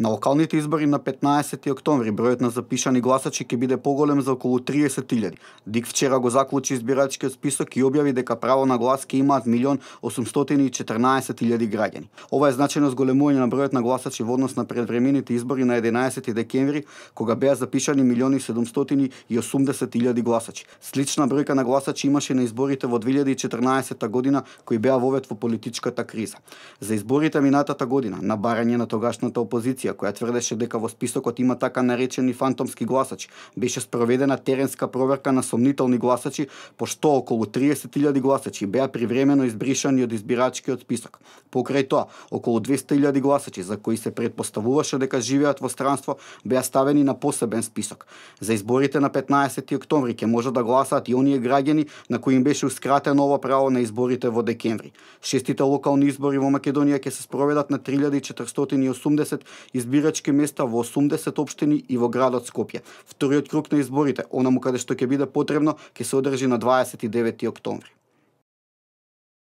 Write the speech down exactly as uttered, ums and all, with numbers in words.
На локалните избори на петнаесетти октомври бројот на запишани гласачи ќе биде поголем за околу триесет илјади. ДИК вчера го заклучи избирачкиот список и објави дека право на глас ќе имаат милион осумстотини и четиринаесет илјади граѓани. Ова е значено зголемување на бројот на гласачи во однос на предвремените избори на единаесетти декември, кога беа запишани милион и седумстотини и осумдесет илјади гласачи. Слична бројка на гласачи имаше на изборите во две илјади и четрнаесетта година, кои беа вовет во политичката криза. За изборите минатата година, на барање на тогашната опозиција која тврдеше дека во списокот има така наречени фантомски гласачи, беше спроведена теренска проверка на сомнителни гласачи, пошто околу триесет илјади гласачи беа привремено избришани од избирачкиот список. Покрај тоа, околу двесте илјади гласачи за кои се предпоставуваше дека живеат во странство, беа ставени на посебен список. За изборите на петнаесетти октомври ќе може да гласаат и оние граѓани на кои им беше ускратено ова право на изборите во декември. Шестите локални избори во Македонија ќе се спроведат на три илјади четиристотини и осумдесет избирачки места во осумдесет општини и во градот Скопје. Вториот круг на изборите, онаму каде што ќе биде потребно, ќе се одржи на дваесет и девети октомври.